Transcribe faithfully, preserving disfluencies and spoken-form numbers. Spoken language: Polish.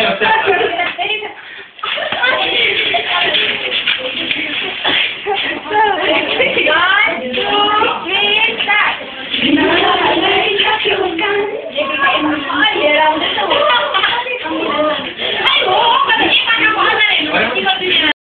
Teraz, teraz.